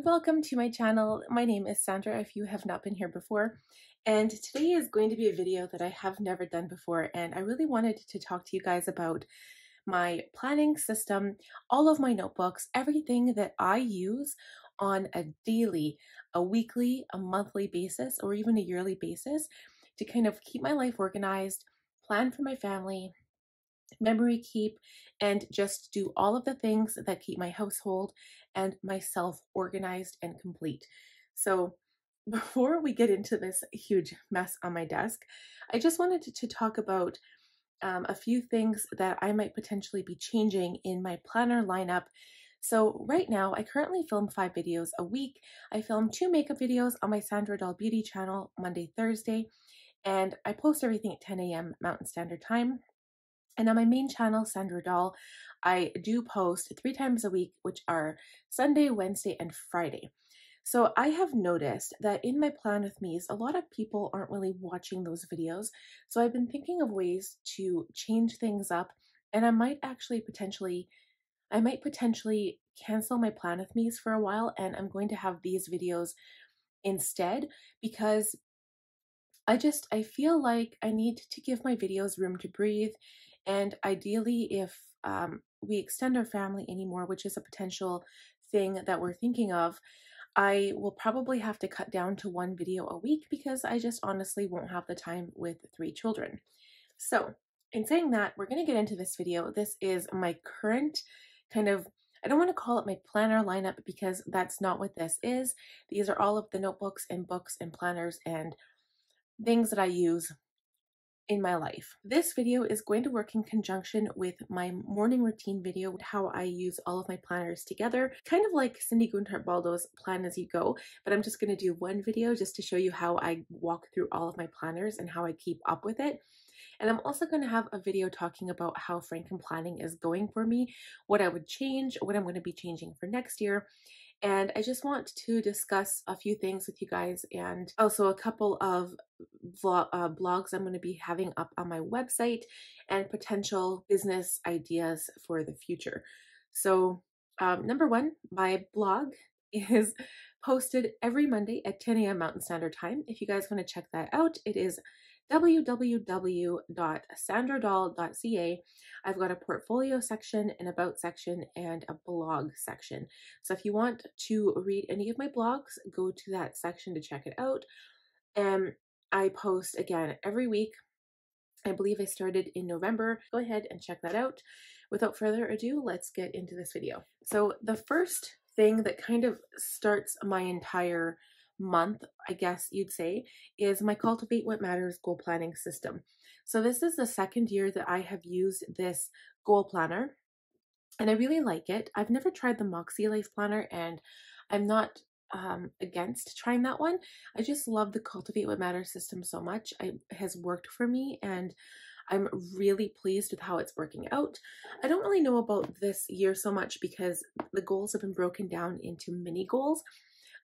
and welcome to my channel. My name is Sandra, if you have not been here before, and today is going to be a video that I have never done before, and I really wanted to talk to you guys about my planning system, all of my notebooks, everything that I use on a daily, a weekly, a monthly basis, or even a yearly basis to kind of keep my life organized, plan for my family, memory keep, and just do all of the things that keep my household and myself organized and complete. So before we get into this huge mess on my desk, I just wanted to talk about a few things that I might potentially be changing in my planner lineup. So right now, I currently film 5 videos a week. I film 2 makeup videos on my Sandra Dahl Beauty channel, Monday, Thursday, and I post everything at 10 a.m. Mountain Standard Time. And on my main channel, Sandra Dahl, I do post 3 times a week, which are Sunday, Wednesday, and Friday. So I have noticed that in my plan with me's, a lot of people aren't really watching those videos. So I've been thinking of ways to change things up, and I might actually potentially cancel my plan with me's for a while, and I'm going to have these videos instead, because I feel like I need to give my videos room to breathe. And ideally, if we extend our family anymore, which is a potential thing that we're thinking of, I will probably have to cut down to 1 video a week, because I just honestly won't have the time with 3 children. So in saying that, we're going to get into this video. This is my current kind of, I don't want to call it my planner lineup, because that's not what this is. These are all of the notebooks and books and planners and things that I use in my life. This video is going to work in conjunction with my morning routine video, how I use all of my planners together, kind of like Cindy Gunther-Baldo's plan as you go, but I'm just going to do 1 video just to show you how I walk through all of my planners and how I keep up with it. And I'm also going to have a video talking about how Franken planning is going for me, what I would change, what I'm going to be changing for next year. And I just want to discuss a few things with you guys, and also a couple of blogs I'm going to be having up on my website, and potential business ideas for the future. So number 1, my blog is posted every Monday at 10 a.m. Mountain Standard Time. If you guys want to check that out, it is www.sandradahl.ca. I've got a portfolio section, an about section, and a blog section. So if you want to read any of my blogs, go to that section to check it out. I post again every week. I believe I started in November. Go ahead and check that out. Without further ado, let's get into this video. So the first thing that kind of starts my entire month, I guess you'd say, is my Cultivate What Matters goal planning system. So this is the 2nd year that I have used this goal planner, and I really like it. I've never tried the Moxie Life Planner, and I'm not against trying that one. I just love the Cultivate What Matters system so much. It has worked for me, and I'm really pleased with how it's working out. I don't really know about this year so much, because the goals have been broken down into mini goals.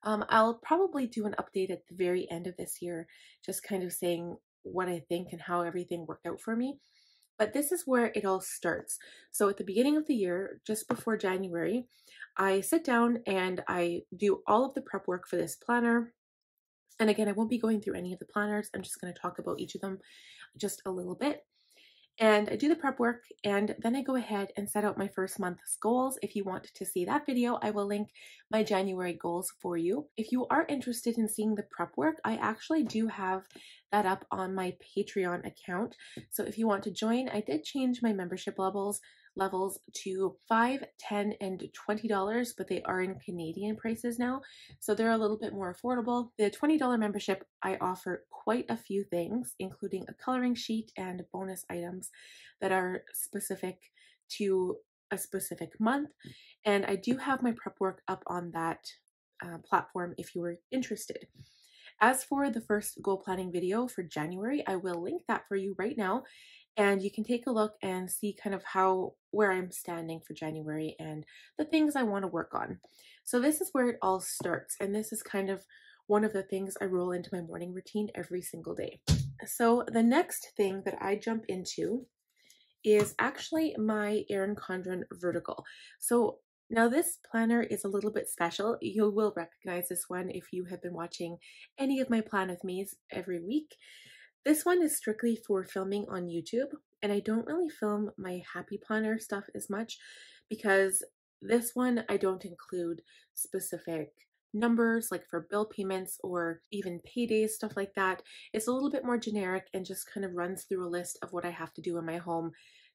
I'll probably do an update at the very end of this year, just kind of saying what I think and how everything worked out for me. But this is where it all starts. So at the beginning of the year, just before January, I sit down and I do all of the prep work for this planner. And again, I won't be going through any of the planners. I'm just going to talk about each of them just a little bit. And I do the prep work, and then I go ahead and set out my first month's goals. If you want to see that video, I will link my January goals for you. If you are interested in seeing the prep work, I actually do have that up on my Patreon account. So if you want to join, I did change my membership levels to $5, $10, and $20, but they are in Canadian prices now, so they're a little bit more affordable. The $20 membership, I offer quite a few things, including a coloring sheet and bonus items that are specific to a specific month, and I do have my prep work up on that platform if you were interested. As for the first goal planning video for January, I will link that for you right now, and you can take a look and see kind of where I'm standing for January and the things I want to work on. So this is where it all starts, and this is kind of one of the things I roll into my morning routine every single day. So the next thing that I jump into is actually my Erin Condren Vertical. So Now this planner is a little bit special. You will recognize this one if you have been watching any of my Plan With Me's every week. This one is strictly for filming on YouTube, and I don't really film my Happy Planner stuff as much because this one I don't include specific numbers like for bill payments or even paydays, stuff like that. It's a little bit more generic and just kind of runs through a list of what I have to do in my home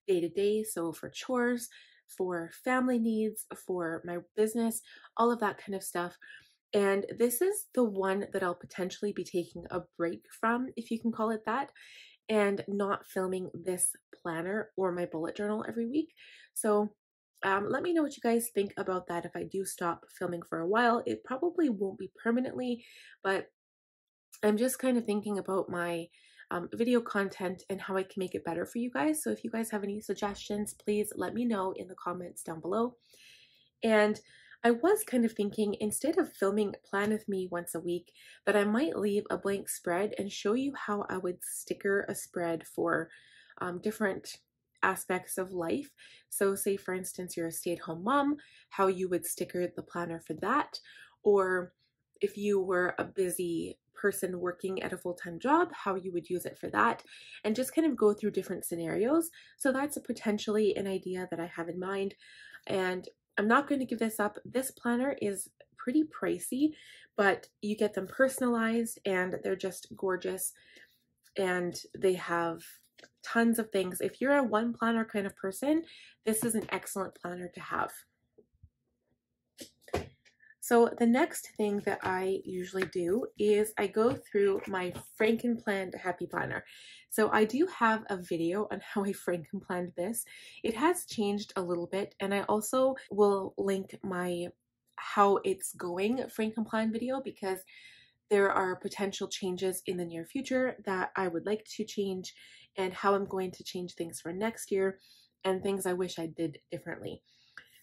day to day. So for chores, for family needs, for my business, all of that kind of stuff. And this is the one that I'll potentially be taking a break from, if you can call it that, and not filming this planner or my bullet journal every week. So let me know what you guys think about that. If I do stop filming for a while, it probably won't be permanently, but I'm just kind of thinking about my video content and how I can make it better for you guys. So if you guys have any suggestions, please let me know in the comments down below. And I was kind of thinking, instead of filming Plan With Me once a week, that I might leave a blank spread and show you how I would sticker a spread for different aspects of life. So say for instance you're a stay-at-home mom, how you would sticker the planner for that, or if you were a busy person working at a full-time job, how you would use it for that, and just kind of go through different scenarios. So that's potentially an idea that I have in mind, and I'm not going to give this up. This planner is pretty pricey, but you get them personalized and they're just gorgeous, and they have tons of things. If you're a one planner kind of person, this is an excellent planner to have. So the next thing that I usually do is I go through my Frankenplanned Happy Planner. So I do have a video on how I Frankenplanned this. It has changed a little bit, and I also will link my how it's going Frankenplan video, because there are potential changes in the near future that I would like to change, and how I'm going to change things for next year, and things I wish I did differently.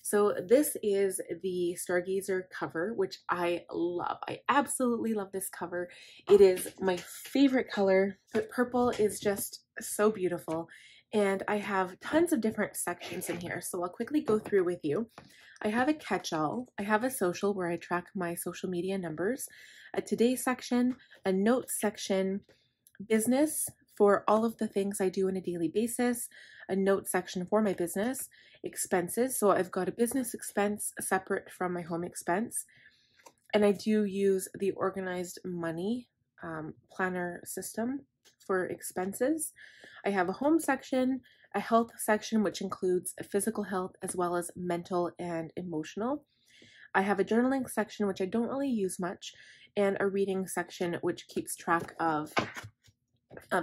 So this is the Stargazer cover, which I love. I absolutely love this cover. It is my favorite color, but purple is just so beautiful. And I have tons of different sections in here, so I'll quickly go through with you. I have a catch-all, I have a social where I track my social media numbers, a today section, a notes section, business for all of the things I do on a daily basis, a note section for my business, expenses, so I've got a business expense separate from my home expense, and I do use the Organized Money planner system for expenses. I have a home section, a health section, which includes physical health as well as mental and emotional. I have a journaling section, which I don't really use much, and a reading section, which keeps track of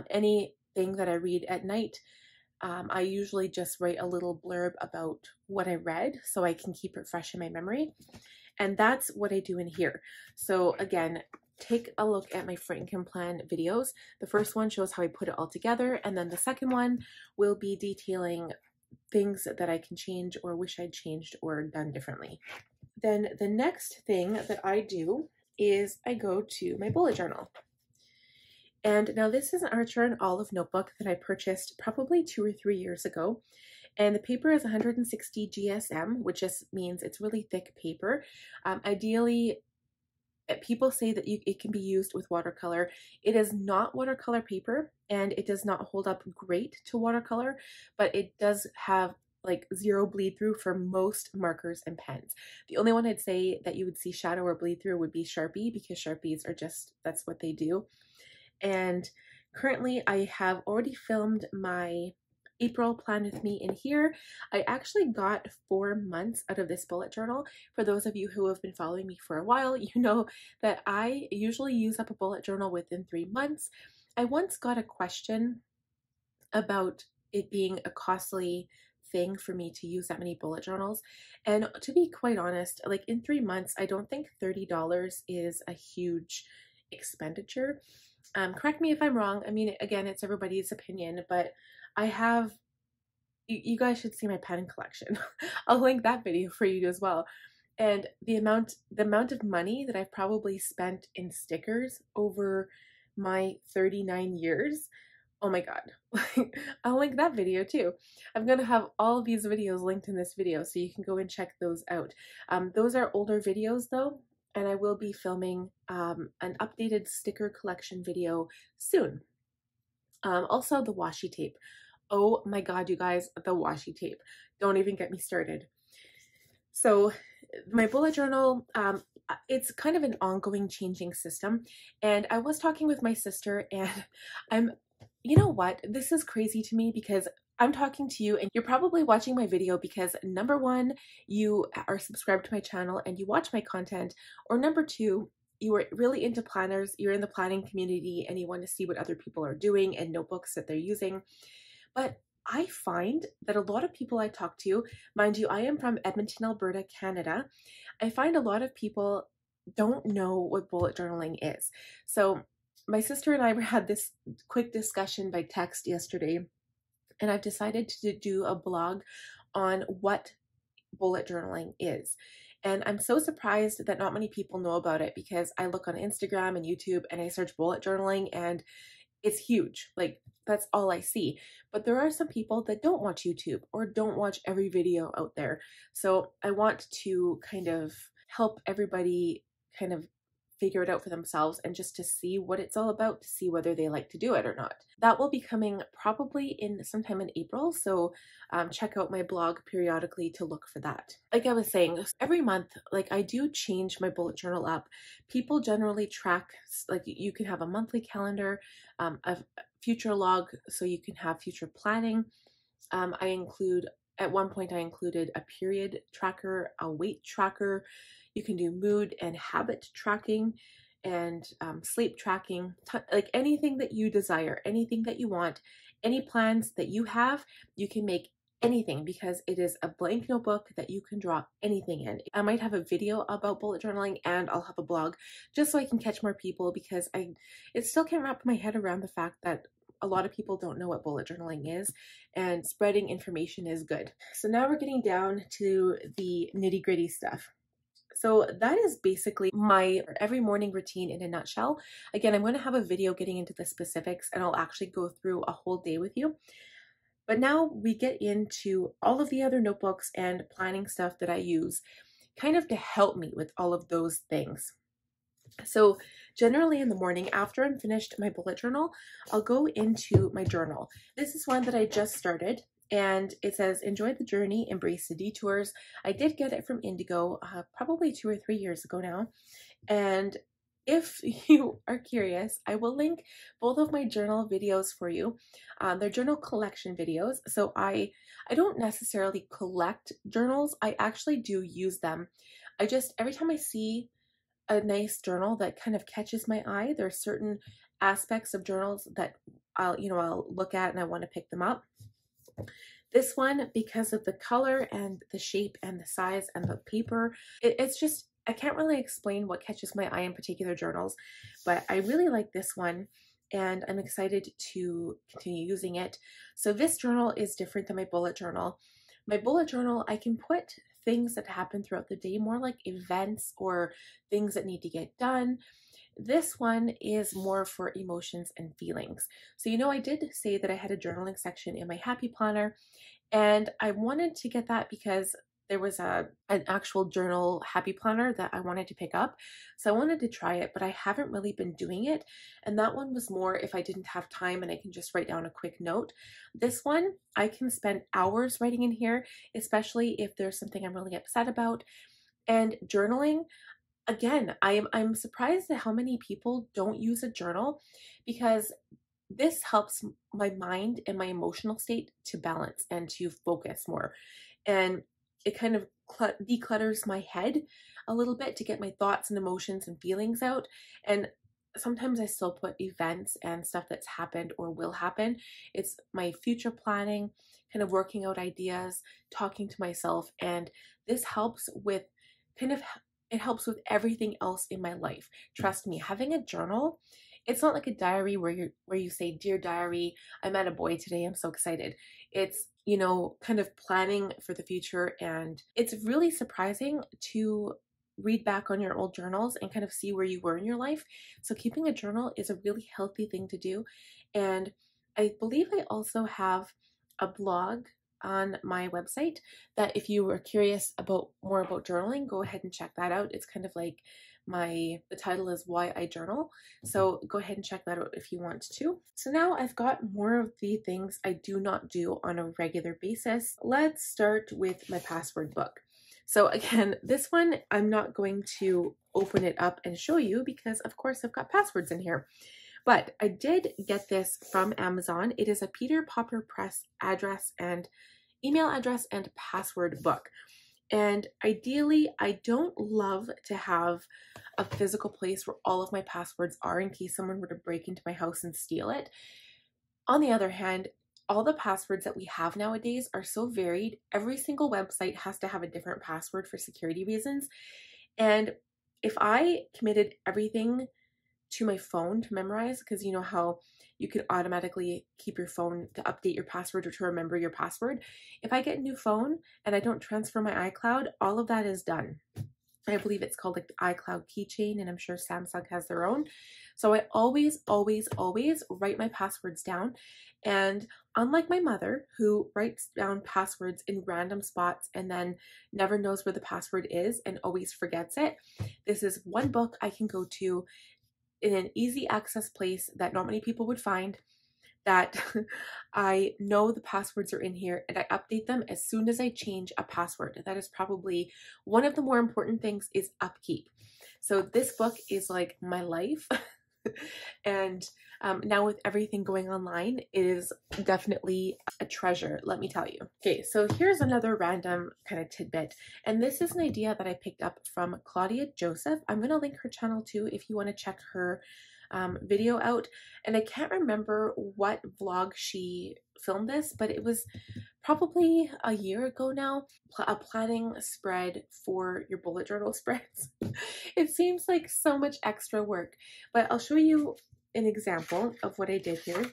anything that I read at night. I usually just write a little blurb about what I read so I can keep it fresh in my memory. And that's what I do in here. So again, take a look at my Frankenplan videos. The first one shows how I put it all together, and then the second one will be detailing things that I can change or wish I'd changed or done differently. Then the next thing that I do is I go to my bullet journal. And now this is an Archer and Olive notebook that I purchased probably 2 or 3 years ago. And the paper is 160 GSM, which just means it's really thick paper. Ideally, people say that it can be used with watercolor. It is not watercolor paper, and it does not hold up great to watercolor, but it does have like zero bleed through for most markers and pens. The only one I'd say that you would see shadow or bleed through would be Sharpie, because Sharpies are just, that's what they do. And currently I have already filmed my April Plan With Me in here. I actually got 4 months out of this bullet journal. For those of you who have been following me for a while, you know that I usually use up a bullet journal within 3 months. I once got a question about it being a costly thing for me to use that many bullet journals, and to be quite honest, like in 3 months, I don't think $30 is a huge expenditure. Correct me if I'm wrong. I mean, again, it's everybody's opinion, but I have, you guys should see my pen collection. I'll link that video for you as well. And the amount of money that I've probably spent in stickers over my 39 years oh my god, I'll link that video too. I'm going to have all of these videos linked in this video, so you can go and check those out. Those are older videos though, and I will be filming an updated sticker collection video soon. Also the washi tape. Oh my god, you guys, the washi tape. Don't even get me started. So my bullet journal, it's kind of an ongoing changing system. And I was talking with my sister, and you know what? This is crazy to me because I'm talking to you and you're probably watching my video because number one, you are subscribed to my channel and you watch my content, or number two, you are really into planners, you're in the planning community and you want to see what other people are doing and notebooks that they're using. But I find that a lot of people I talk to, mind you, I am from Edmonton, Alberta, Canada. I find a lot of people don't know what bullet journaling is. So my sister and I had this quick discussion by text yesterday, and I've decided to do a blog on what bullet journaling is. And I'm so surprised that not many people know about it, because I look on Instagram and YouTube and I search bullet journaling and it's huge. Like, that's all I see. But there are some people that don't watch YouTube or don't watch every video out there. So I want to kind of help everybody kind of figure it out for themselves, and just to see what it's all about, to see whether they like to do it or not. That will be coming probably in sometime in April, so check out my blog periodically to look for that. Like I was saying, every month, like, I do change my bullet journal up. People generally track, like, you can have a monthly calendar, a future log, so you can have future planning. I include, at one point I included a period tracker, a weight tracker. You can do mood and habit tracking and sleep tracking, like anything that you desire, anything that you want, any plans that you have, you can make anything, because it is a blank notebook that you can draw anything in. I might have a video about bullet journaling, and I'll have a blog just so I can catch more people, because it still can't wrap my head around the fact that a lot of people don't know what bullet journaling is, and spreading information is good. So now we're getting down to the nitty-gritty stuff. So that is basically my every morning routine in a nutshell. Again, I'm going to have a video getting into the specifics, and I'll actually go through a whole day with you. But now we get into all of the other notebooks and planning stuff that I use kind of to help me with all of those things. So generally in the morning, after I'm finished my bullet journal, I'll go into my journal. This is one that I just started, and it says, enjoy the journey, embrace the detours. I did get it from Indigo probably 2 or 3 years ago now. And if you are curious, I will link both of my journal videos for you. They're journal collection videos. So I don't necessarily collect journals. I actually do use them. I just, every time I see a nice journal that kind of catches my eye, there are certain aspects of journals that I'll look at and I want to pick them up. This one, because of the color and the shape and the size and the paper, it's just, I can't really explain what catches my eye in particular journals, but I really like this one and I'm excited to continue using it. So this journal is different than my bullet journal. My bullet journal, I can put things that happen throughout the day, more like events or things that need to get done. This one is more for emotions and feelings. So, you know, I did say that I had a journaling section in my Happy Planner, and I wanted to get that because there was an actual journal Happy Planner that I wanted to pick up. So I wanted to try it, but I haven't really been doing it. And that one was more if I didn't have time and I can just write down a quick note. This one, I can spend hours writing in here, especially if there's something I'm really upset about. And journaling, again, I'm surprised at how many people don't use a journal, because this helps my mind and my emotional state to balance and to focus more. And it kind of declutters my head a little bit to get my thoughts and emotions and feelings out. And sometimes I still put events and stuff that's happened or will happen. It's my future planning, kind of working out ideas, talking to myself. And this helps with kind of, it helps with everything else in my life. Trust me, having a journal, it's not like a diary where you say, dear diary, I met a boy today, I'm so excited. It's, you know, kind of planning for the future. And it's really surprising to read back on your old journals and kind of see where you were in your life. So keeping a journal is a really healthy thing to do. And I believe I also have a blog on my website that if you were curious about more about journaling, go ahead and check that out. It's kind of like the title is Why I Journal. So go ahead and check that out if you want to. So now I've got more of the things I do not do on a regular basis. Let's start with my password book. So again, this one, I'm not going to open it up and show you because of course I've got passwords in here. But I did get this from Amazon. It is a Peter Pauper Press address and email address and password book. And ideally, I don't love to have a physical place where all of my passwords are in case someone were to break into my house and steal it. On the other hand, all the passwords that we have nowadays are so varied. Every single website has to have a different password for security reasons. And if I committed everything to my phone to memorize, because you know how you could automatically keep your phone to update your password or to remember your password. If I get a new phone and I don't transfer my iCloud, all of that is done. I believe it's called like the iCloud keychain, and I'm sure Samsung has their own. So I always, always, always write my passwords down. And unlike my mother, who writes down passwords in random spots and then never knows where the password is and always forgets it, this is one book I can go to in an easy access place that not many people would find, that I know the passwords are in here and I update them as soon as I change a password. That is probably one of the more important things, is upkeep. So this book is like my life. And now with everything going online, it is definitely a treasure, let me tell you. Okay, so here's another random kind of tidbit. And this is an idea that I picked up from Claudia Joseph. I'm going to link her channel too if you want to check her video out. And I can't remember what vlog she filmed this, but it was probably a year ago now, a planning spread for your bullet journal spreads. It seems like so much extra work, but I'll show you an example of what I did here.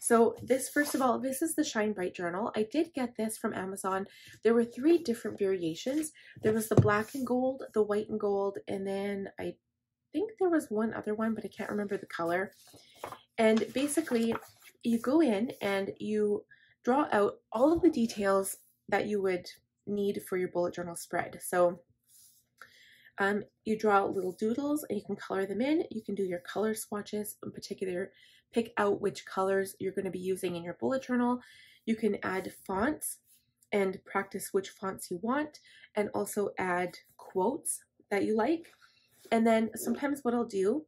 So this, first of all, this is the Shine Bright journal. I did get this from Amazon. There were three different variations. There was the black and gold, the white and gold, and then I think there was one other one, but I can't remember the color. And basically, you go in and you draw out all of the details that you would need for your bullet journal spread. So you draw little doodles and you can color them in. You can do your color swatches in particular, pick out which colors you're going to be using in your bullet journal. You can add fonts and practice which fonts you want, and also add quotes that you like. And then sometimes what I'll do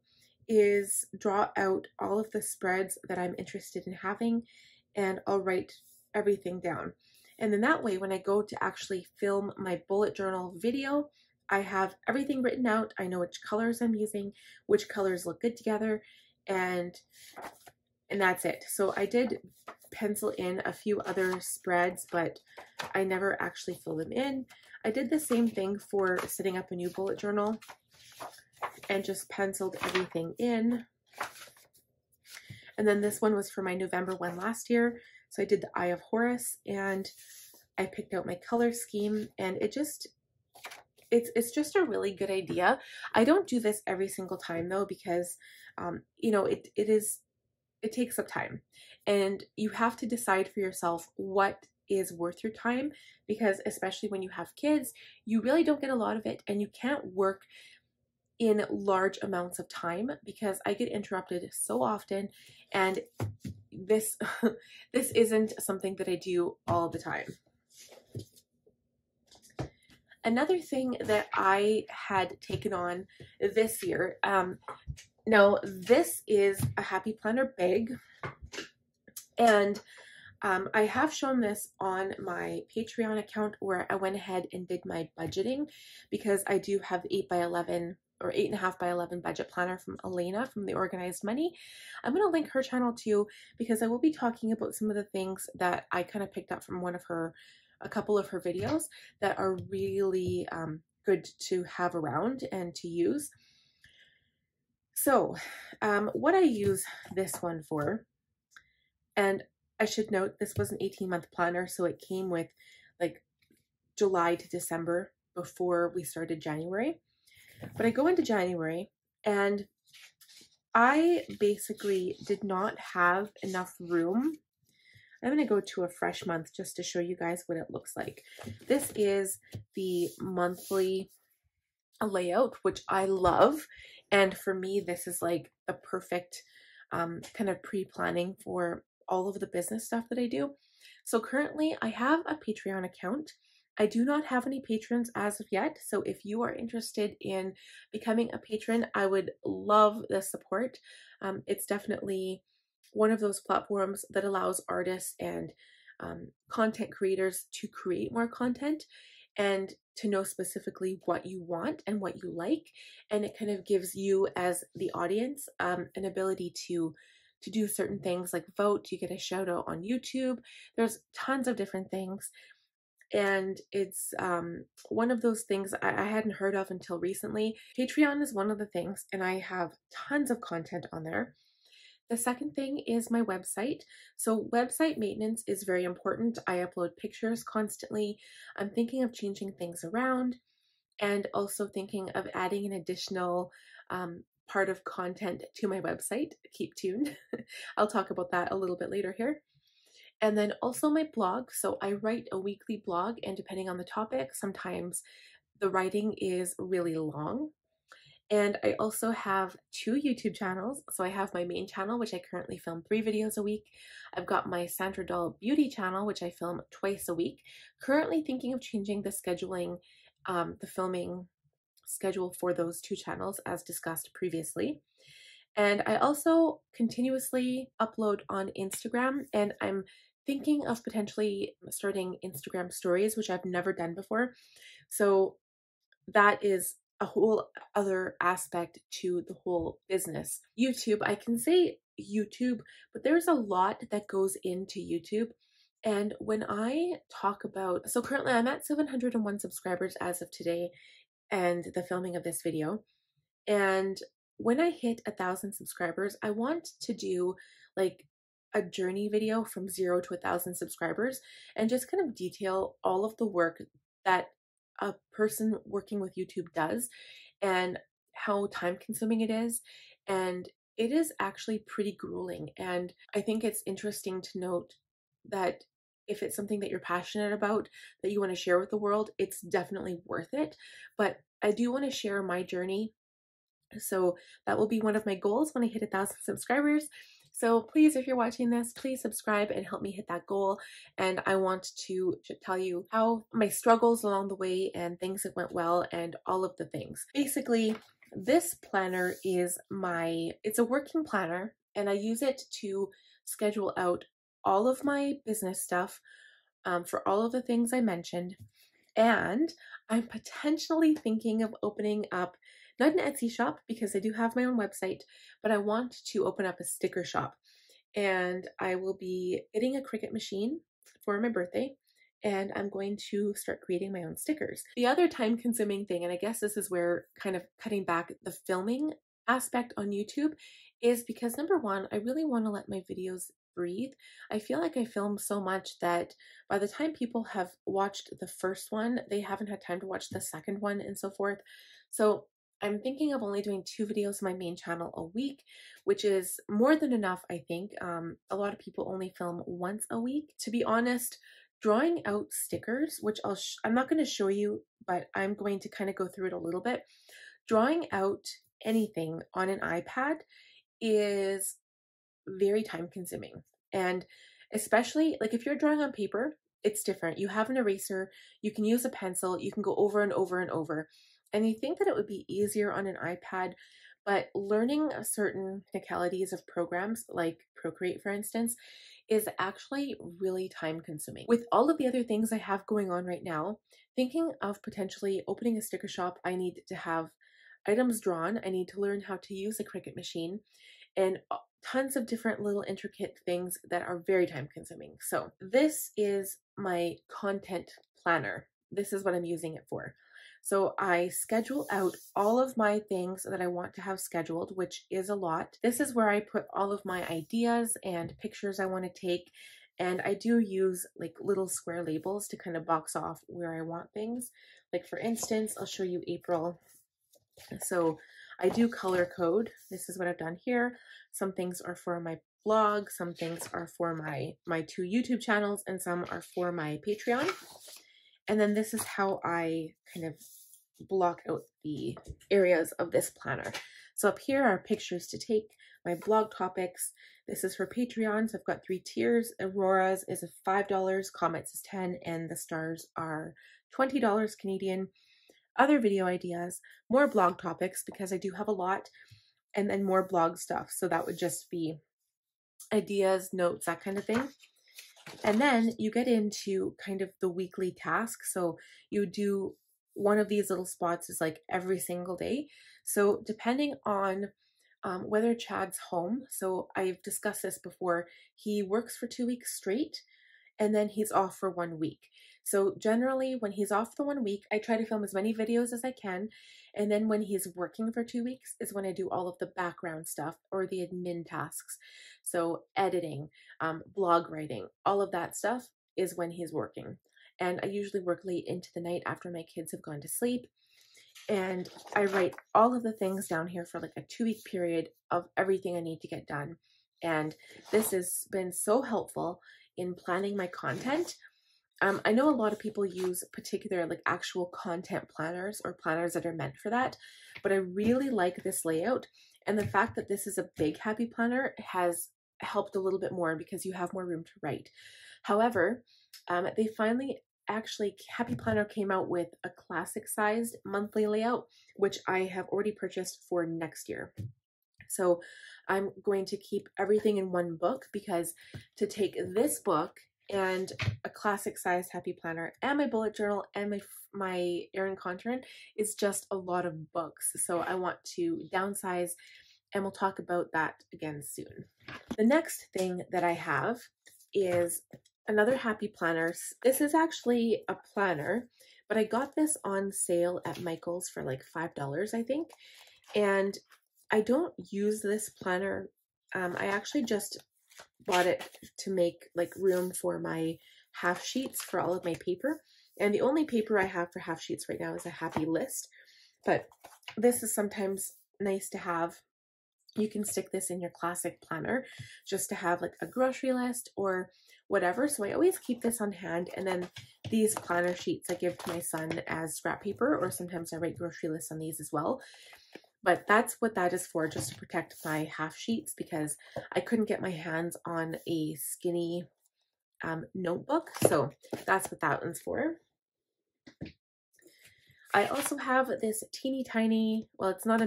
is draw out all of the spreads that I'm interested in having, and I'll write everything down. And then that way, when I go to actually film my bullet journal video, I have everything written out. I know which colors I'm using, which colors look good together, and that's it. So I did pencil in a few other spreads, but I never actually fill them in. I did the same thing for setting up a new bullet journal and just penciled everything in. And then this one was for my November one last year. So I did the Eye of Horus and I picked out my color scheme, and it just, it's just a really good idea. I don't do this every single time though, because you know, it takes up time, and you have to decide for yourself what is worth your time, because especially when you have kids, you really don't get a lot of it, and you can't work in large amounts of time because I get interrupted so often, and this this isn't something that I do all the time. Another thing that I had taken on this year, now this is a Happy Planner bag, and I have shown this on my Patreon account where I went ahead and did my budgeting, because I do have 8x11 or 8.5x11 budget planner from Elena from the Organized Money. I'm going to link her channel too, because I will be talking about some of the things that I kind of picked up from one of her, a couple of her videos that are really good to have around and to use. So what I use this one for, and I should note this was an 18-month planner, so it came with like July to December before we started January. But I go into January and I basically did not have enough room. I'm going to go to a fresh month just to show you guys what it looks like. This is the monthly layout, which I love. And for me, this is like a perfect kind of pre-planning for all of the business stuff that I do. So currently I have a Patreon account. I do not have any patrons as of yet, so if you are interested in becoming a patron, I would love the support. It's definitely one of those platforms that allows artists and content creators to create more content and to know specifically what you want and what you like, and it kind of gives you as the audience an ability to do certain things like vote. You get a shout out on YouTube. There's tons of different things. And it's one of those things I hadn't heard of until recently. Patreon is one of the things, and I have tons of content on there. The second thing is my website. So website maintenance is very important. I upload pictures constantly. I'm thinking of changing things around and also thinking of adding an additional part of content to my website. Keep tuned. I'll talk about that a little bit later here. And then also my blog. So I write a weekly blog, and depending on the topic, sometimes the writing is really long. And I also have two YouTube channels. So I have my main channel, which I currently film 3 videos a week. I've got my Sandra Dahl Beauty channel, which I film twice a week. Currently thinking of changing the scheduling, the filming schedule for those two channels as discussed previously. And I also continuously upload on Instagram, and I'm thinking of potentially starting Instagram stories, which I've never done before. So that is a whole other aspect to the whole business. YouTube, I can say YouTube, but there's a lot that goes into YouTube. And when I talk about, so currently I'm at 701 subscribers as of today and the filming of this video. And when I hit 1,000 subscribers, I want to do like a journey video from 0 to 1,000 subscribers and just kind of detail all of the work that a person working with YouTube does and how time consuming it is. And it is actually pretty grueling. And I think it's interesting to note that if it's something that you're passionate about, that you want to share with the world, it's definitely worth it. But I do want to share my journey. So that will be one of my goals when I hit 1,000 subscribers. So please, if you're watching this, please subscribe and help me hit that goal. And I want to tell you how my struggles along the way and things that went well and all of the things. Basically, this planner is it's a working planner, and I use it to schedule out all of my business stuff for all of the things I mentioned. And I'm potentially thinking of opening up not an Etsy shop because I do have my own website, but I want to open up a sticker shop. And I will be getting a Cricut machine for my birthday, and I'm going to start creating my own stickers. The other time consuming thing, and I guess this is where kind of cutting back the filming aspect on YouTube, is because number one, I really want to let my videos breathe. I feel like I film so much that by the time people have watched the first one, they haven't had time to watch the second one and so forth. So I'm thinking of only doing 2 videos on my main channel a week, which is more than enough, I think. A lot of people only film once a week. To be honest, drawing out stickers, which I'm not going to show you, but I'm going to kind of go through it a little bit. Drawing out anything on an iPad is very time consuming. And especially like if you're drawing on paper, it's different. You have an eraser, you can use a pencil, you can go over and over and over. And you think that it would be easier on an iPad, but learning certain technicalities of programs like Procreate, for instance, is actually really time consuming. With all of the other things I have going on right now, thinking of potentially opening a sticker shop, I need to have items drawn. I need to learn how to use a Cricut machine and tons of different little intricate things that are very time consuming. So this is my content planner. This is what I'm using it for. So I schedule out all of my things that I want to have scheduled, which is a lot. This is where I put all of my ideas and pictures I want to take. And I do use like little square labels to kind of box off where I want things. Like for instance, I'll show you April. So I do color code. This is what I've done here. Some things are for my blog, some things are for my two YouTube channels, and some are for my Patreon. And then this is how I kind of block out the areas of this planner. So up here are pictures to take, my blog topics. This is for Patreon, so I've got 3 tiers. Aurora's is a $5, Comets is $10, and the stars are $20 Canadian. Other video ideas, more blog topics, because I do have a lot, and then more blog stuff. So that would just be ideas, notes, that kind of thing. And then you get into kind of the weekly tasks. So you do one of these little spots is like every single day. So depending on whether Chad's home, so I've discussed this before, he works for 2 weeks straight and then he's off for 1 week. So generally when he's off the 1 week, I try to film as many videos as I can. And then when he's working for 2 weeks is when I do all of the background stuff or the admin tasks. So editing, blog writing, all of that stuff is when he's working. And I usually work late into the night after my kids have gone to sleep. And I write all of the things down here for like a 2-week period of everything I need to get done. And this has been so helpful in planning my content. I know a lot of people use particular like actual content planners or planners that are meant for that, but I really like this layout. And the fact that this is a big Happy Planner has helped a little bit more because you have more room to write. However, they finally actually, Happy Planner came out with a classic sized monthly layout, which I have already purchased for next year. So I'm going to keep everything in one book, because to take this book and a classic sized Happy Planner and my bullet journal and my Erin Condren is just a lot of books. So I want to downsize, and we'll talk about that again soon. The next thing that I have is another Happy Planner. This is actually a planner, but I got this on sale at Michael's for like $5, I think. And I don't use this planner. I actually just bought it to make like room for my half sheets for all of my paper. And the only paper I have for half sheets right now is a Happy List, but this is sometimes nice to have. You can stick this in your classic planner just to have like a grocery list or whatever. So I always keep this on hand. And then these planner sheets I give to my son as scrap paper, or sometimes I write grocery lists on these as well. But that's what that is for, just to protect my half sheets, because I couldn't get my hands on a skinny notebook. So that's what that one's for. I also have this teeny tiny, well, it's not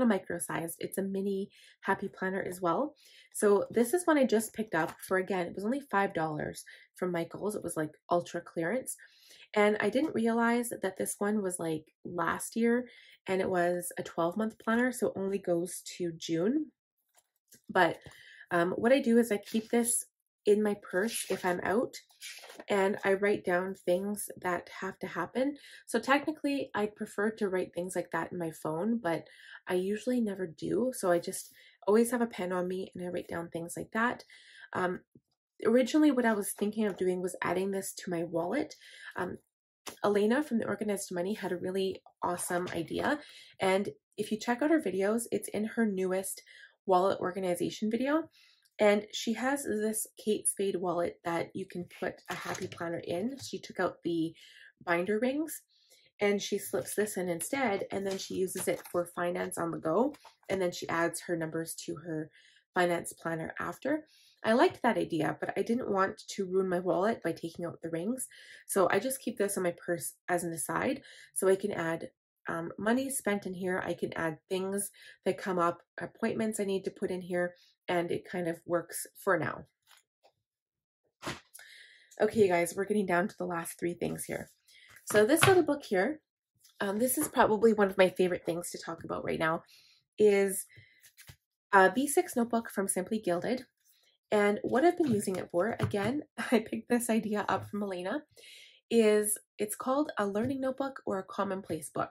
a micro-sized, it's a mini Happy Planner as well. So this is one I just picked up for, again, it was only $5 from Michael's. It was like ultra clearance. And I didn't realize that this one was like last year, and it was a 12-month planner, so it only goes to June. But what I do is I keep this in my purse if I'm out, and I write down things that have to happen. So technically I prefer to write things like that in my phone, but I usually never do. So I just always have a pen on me and I write down things like that. Originally what I was thinking of doing was adding this to my wallet. Elena from the Organized Money had a really awesome idea, and if you check out her videos, it's in her newest wallet organization video. And she has this Kate Spade wallet that you can put a Happy Planner in. She took out the binder rings and she slips this in instead, and then she uses it for finance on the go, and then she adds her numbers to her finance planner after. I liked that idea, but I didn't want to ruin my wallet by taking out the rings, so I just keep this in my purse as an aside, so I can add money spent in here. I can add things that come up, appointments I need to put in here, and it kind of works for now. Okay, you guys, we're getting down to the last 3 things here. So this little book here, this is probably one of my favorite things to talk about right now, is a B6 notebook from Simply Gilded. And what I've been using it for, again, I picked this idea up from Elena, it's called a learning notebook or a commonplace book.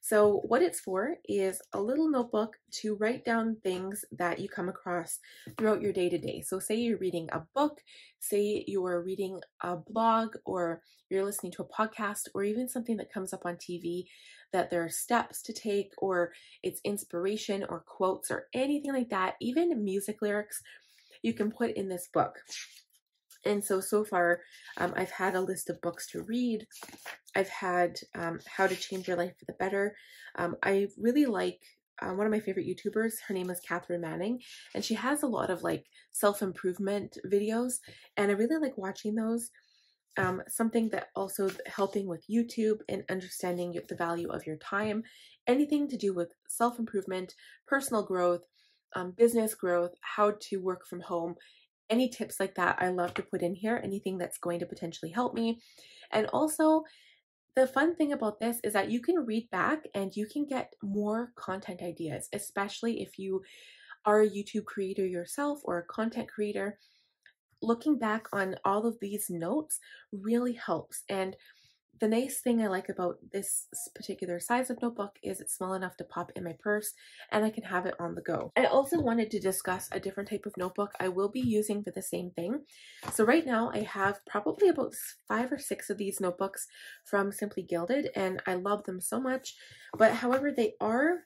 So what it's for is a little notebook to write down things that you come across throughout your day-to-day. So say you're reading a book, say you're reading a blog, or you're listening to a podcast, or even something that comes up on TV that there are steps to take, or it's inspiration or quotes or anything like that, even music lyrics, you can put in this book. And so far, I've had a list of books to read. I've had How to Change Your Life for the Better. I really like one of my favorite YouTubers. Her name is Catherine Manning, and she has a lot of like self-improvement videos, and I really like watching those. Something that also helping with YouTube and understanding the value of your time, anything to do with self-improvement, personal growth, business growth, how to work from home. Any tips like that I love to put in here, anything that's going to potentially help me. And also the fun thing about this is that you can read back and you can get more content ideas, especially if you are a YouTube creator yourself or a content creator. Looking back on all of these notes really helps. And the nice thing I like about this particular size of notebook is it's small enough to pop in my purse and I can have it on the go. I also wanted to discuss a different type of notebook I will be using for the same thing. So right now I have probably about 5 or 6 of these notebooks from Simply Gilded, and I love them so much. But however, they are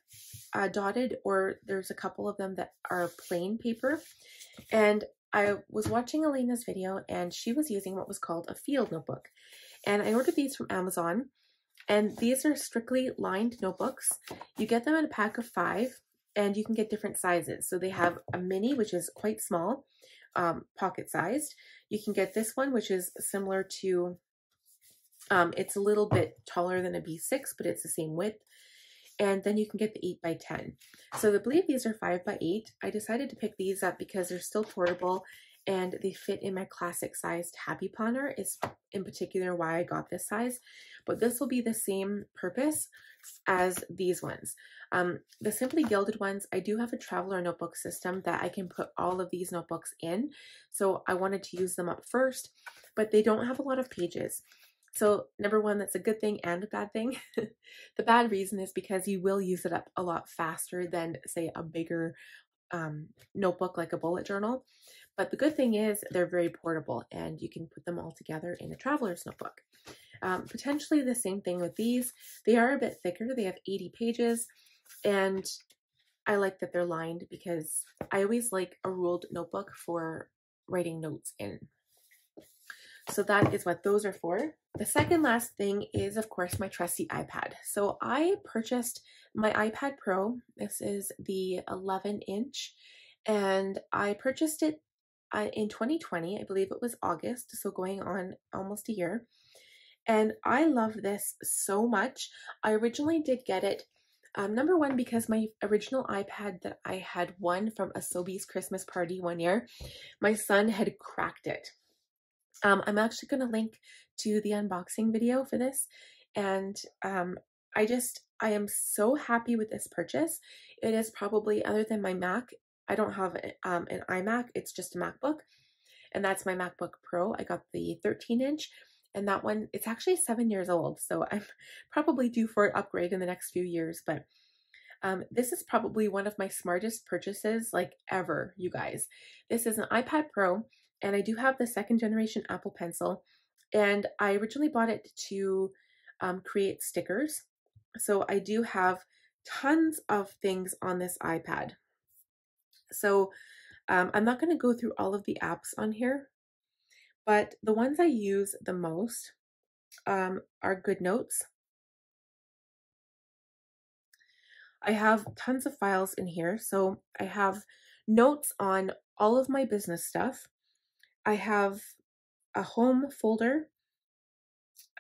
dotted, or there's a couple of them that are plain paper. And I was watching Elena's video and she was using what was called a field notebook. And I ordered these from Amazon, and these are strictly lined notebooks. You get them in a pack of 5, and you can get different sizes. So they have a mini, which is quite small, pocket-sized. You can get this one, which is similar to, it's a little bit taller than a B6, but it's the same width. And then you can get the 8x10. So I believe these are 5x8. I decided to pick these up because they're still portable, and they fit in my classic sized Happy Planner is in particular why I got this size. But this will be the same purpose as these ones. The Simply Gilded ones, I do have a traveler notebook system that I can put all of these notebooks in. So I wanted to use them up first, but they don't have a lot of pages. So number one, that's a good thing and a bad thing. The bad reason is because you will use it up a lot faster than say a bigger notebook like a bullet journal. But the good thing is they're very portable and you can put them all together in a traveler's notebook. Potentially the same thing with these. They are a bit thicker. They have 80 pages, and I like that they're lined because I always like a ruled notebook for writing notes in. So that is what those are for. The second last thing is, of course, my trusty iPad. So I purchased my iPad Pro. This is the 11-inch, and I purchased it in 2020, I believe it was August, so going on almost a year. And I love this so much. I originally did get it, number one, because my original iPad that I had won from a Sobeys Christmas party one year, my son had cracked it. I'm actually going to link to the unboxing video for this. And I am so happy with this purchase. It is probably, other than my Mac, I don't have an iMac, it's just a MacBook, and that's my MacBook Pro. I got the 13-inch, and that one, it's actually 7 years old, so I'm probably due for an upgrade in the next few years, but this is probably one of my smartest purchases like ever, you guys. This is an iPad Pro, and I do have the 2nd generation Apple Pencil, and I originally bought it to create stickers, so I do have tons of things on this iPad. So I'm not going to go through all of the apps on here, but the ones I use the most are GoodNotes. I have tons of files in here. So I have notes on all of my business stuff. I have a home folder.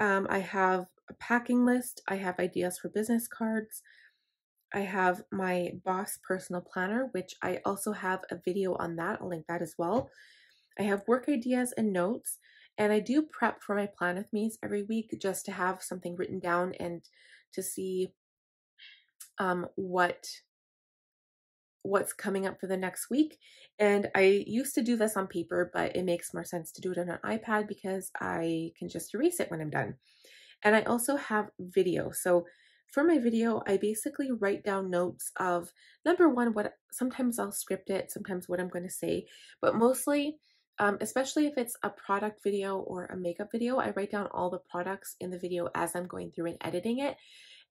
I have a packing list. I have ideas for business cards. I have my boss personal planner, which I also have a video on that. I'll link that as well. I have work ideas and notes, and I do prep for my plan with me's every week just to have something written down and to see what's coming up for the next week. And I used to do this on paper, but it makes more sense to do it on an iPad because I can just erase it when I'm done. And I also have video. So for my video, I basically write down notes of number one, what sometimes I'll script it, sometimes what I'm going to say, but mostly, especially if it's a product video or a makeup video, I write down all the products in the video as I'm going through and editing it,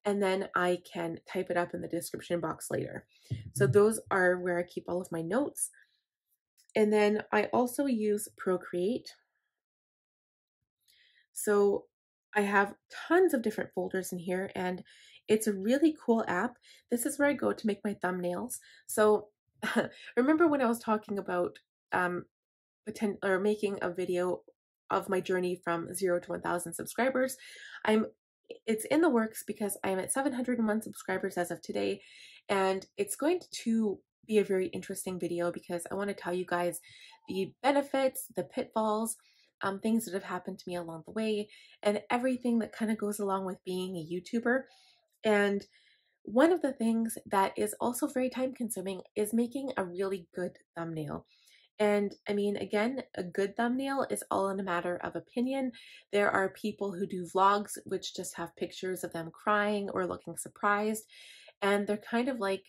and then I can type it up in the description box later. So those are where I keep all of my notes. And then I also use Procreate. So I have tons of different folders in here, and it's a really cool app. This is where I go to make my thumbnails. So remember when I was talking about making a video of my journey from 0 to 1,000 subscribers? It's in the works because I'm at 701 subscribers as of today, and it's going to be a very interesting video because I want to tell you guys the benefits, the pitfalls, things that have happened to me along the way, and everything that kind of goes along with being a YouTuber. And one of the things that is also very time consuming is making a really good thumbnail. And I mean, again, a good thumbnail is all in a matter of opinion. There are people who do vlogs which just have pictures of them crying or looking surprised, and they're kind of like,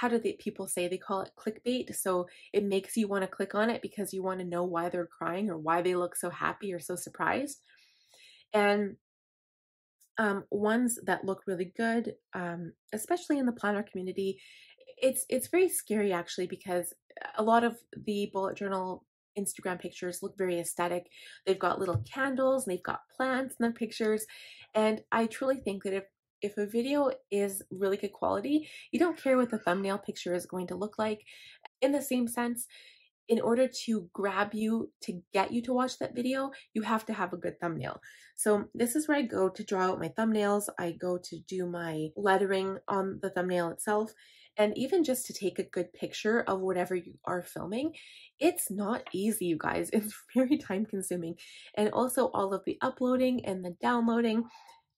how do people say, they call it clickbait. So it makes you want to click on it because you want to know why they're crying or why they look so happy or so surprised. And ones that look really good, especially in the planner community, it's very scary actually, because a lot of the bullet journal Instagram pictures look very aesthetic. They've got little candles and they've got plants in their pictures, and I truly think that if a video is really good quality, you don't care what the thumbnail picture is going to look like. In the same sense, in order to grab you, to get you to watch that video, you have to have a good thumbnail. So this is where I go to draw out my thumbnails. I go to do my lettering on the thumbnail itself, and even just to take a good picture of whatever you are filming. It's not easy, you guys. It's very time consuming. And also all of the uploading and the downloading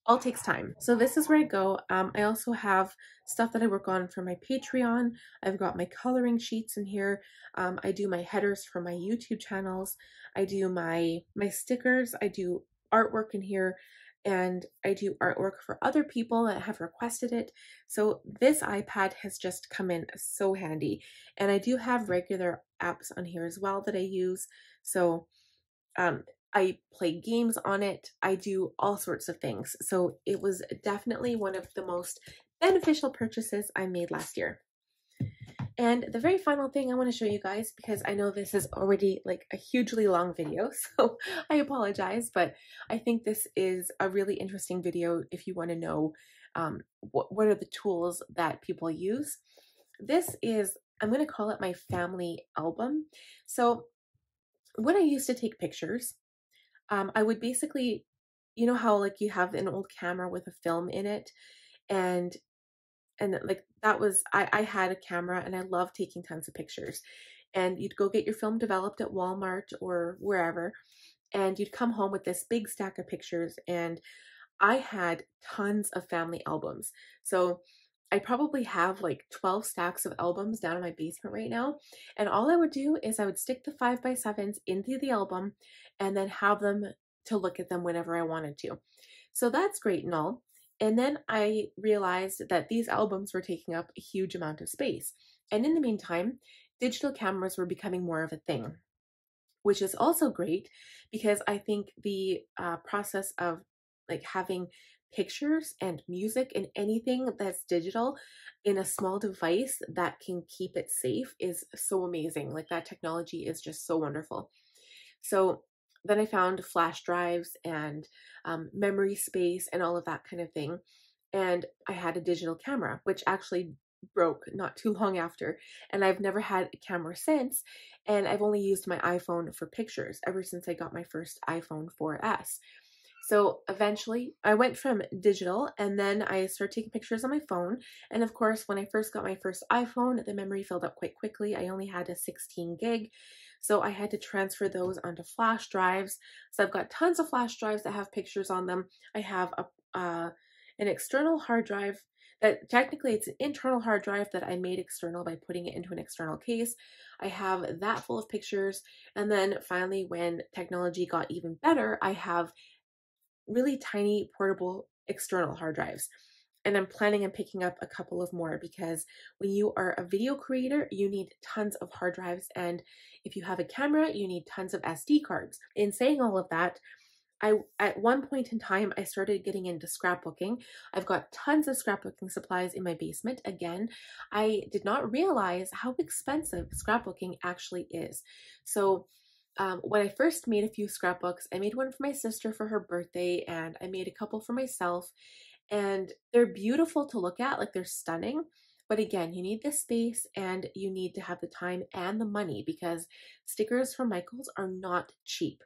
all takes time. So this is where I go. I also have stuff that I work on for my Patreon. I've got my coloring sheets in here. I do my headers for my YouTube channels. I do my stickers. I do artwork in here, and I do artwork for other people that have requested it. So this iPad has just come in so handy, and I do have regular apps on here as well that I use. So I play games on it. I do all sorts of things. So it was definitely one of the most beneficial purchases I made last year. And the very final thing I want to show you guys, because I know this is already like a hugely long video, so I apologize, but I think this is a really interesting video if you want to know what are the tools that people use. This is, I'm going to call it my family album. So when I used to take pictures, I would basically, you know how like you have an old camera with a film in it, and like that was, I had a camera and I loved taking tons of pictures, and you'd go get your film developed at Walmart or wherever, and you'd come home with this big stack of pictures, and I had tons of family albums. So I probably have like 12 stacks of albums down in my basement right now. And all I would do is I would stick the 5x7s into the album and then have them to look at them whenever I wanted to. So that's great and all. And then I realized that these albums were taking up a huge amount of space. And in the meantime, digital cameras were becoming more of a thing, which is also great because I think the process of like having pictures and music and anything that's digital in a small device that can keep it safe is so amazing. Like that technology is just so wonderful. So then I found flash drives and memory space and all of that kind of thing. And I had a digital camera, which actually broke not too long after. And I've never had a camera since. And I've only used my iPhone for pictures ever since I got my first iPhone 4S. So eventually I went from digital, and then I started taking pictures on my phone. And of course, when I first got my first iPhone, the memory filled up quite quickly. I only had a 16 gig. So I had to transfer those onto flash drives. So I've got tons of flash drives that have pictures on them. I have an external hard drive that technically it's an internal hard drive that I made external by putting it into an external case. I have that full of pictures. And then finally, when technology got even better, I have really tiny portable external hard drives. And I'm planning on picking up a couple of more, because when you are a video creator, you need tons of hard drives. And if you have a camera, you need tons of SD cards. In saying all of that, at one point in time, I started getting into scrapbooking. I've got tons of scrapbooking supplies in my basement. Again, I did not realize how expensive scrapbooking actually is. So when I first made a few scrapbooks, I made one for my sister for her birthday, and I made a couple for myself. And they're beautiful to look at, like they're stunning. But again, you need the space and you need to have the time and the money, because stickers from Michaels are not cheap.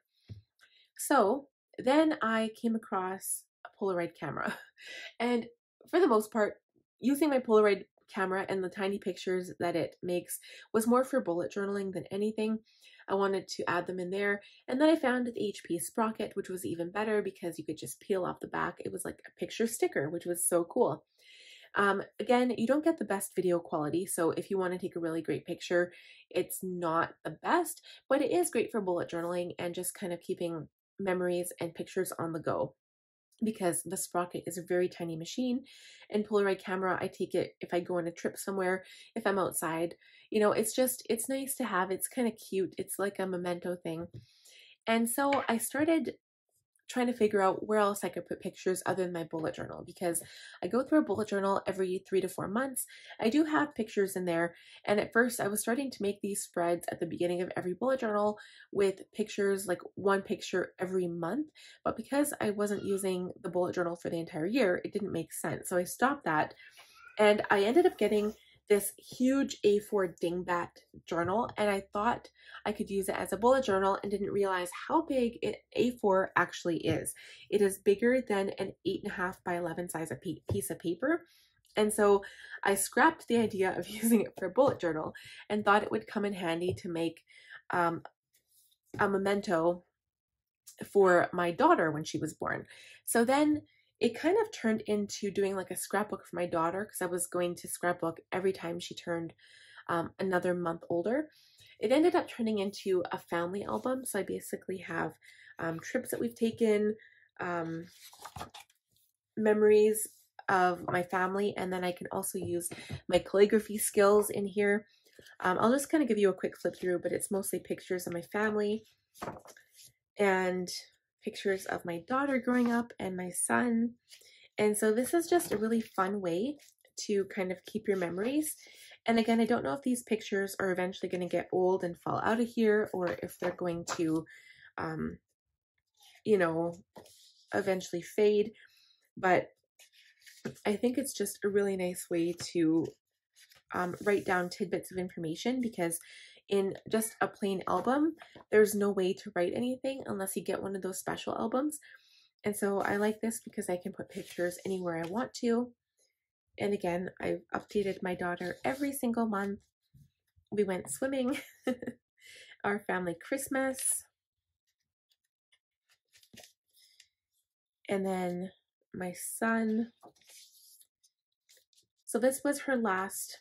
So then I came across a Polaroid camera. And for the most part, using my Polaroid camera and the tiny pictures that it makes was more for bullet journaling than anything. I wanted to add them in there. And then I found the HP Sprocket, which was even better because you could just peel off the back. It was like a picture sticker, which was so cool. Again, you don't get the best video quality. So if you want to take a really great picture, it's not the best, but it is great for bullet journaling and just kind of keeping memories and pictures on the go, because the Sprocket is a very tiny machine. And Polaroid camera, I take it if I go on a trip somewhere, if I'm outside, you know, it's just, it's nice to have. It's kind of cute. It's like a memento thing. And so I started trying to figure out where else I could put pictures other than my bullet journal, because I go through a bullet journal every 3 to 4 months. I do have pictures in there. And at first I was starting to make these spreads at the beginning of every bullet journal with pictures, like one picture every month. But because I wasn't using the bullet journal for the entire year, it didn't make sense. So I stopped that, and I ended up getting this huge A4 Dingbat journal, and I thought I could use it as a bullet journal and didn't realize how big A4 actually is. It is bigger than an 8.5 by 11 size piece of paper. And so I scrapped the idea of using it for a bullet journal and thought it would come in handy to make a memento for my daughter when she was born. So then it kind of turned into doing like a scrapbook for my daughter, because I was going to scrapbook every time she turned another month older. It ended up turning into a family album. So I basically have trips that we've taken, memories of my family, and then I can also use my calligraphy skills in here. I'll just kind of give you a quick flip through, but it's mostly pictures of my family and pictures of my daughter growing up and my son. And so this is just a really fun way to kind of keep your memories. And again, I don't know if these pictures are eventually going to get old and fall out of here, or if they're going to, you know, eventually fade. But I think it's just a really nice way to write down tidbits of information, because in just a plain album, there's no way to write anything unless you get one of those special albums. And so I like this because I can put pictures anywhere I want to. And again, I've updated my daughter every single month. We went swimming, our family Christmas, and then my son. So this was her last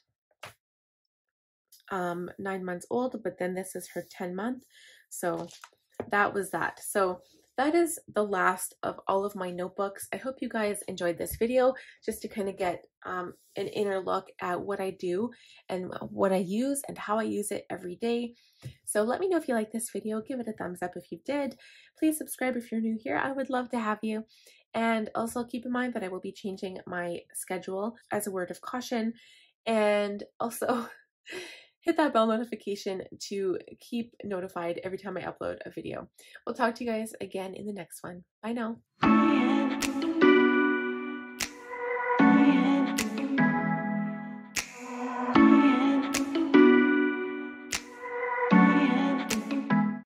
9 months old, but then this is her 10th month. So that was that. So that is the last of all of my notebooks. I hope you guys enjoyed this video, just to kind of get an inner look at what I do and what I use and how I use it every day. So let me know if you like this video. Give it a thumbs up if you did. Please subscribe if you're new here. I would love to have you. And also keep in mind that I will be changing my schedule, as a word of caution. And also hit that bell notification to keep notified every time I upload a video. We'll talk to you guys again in the next one. Bye now.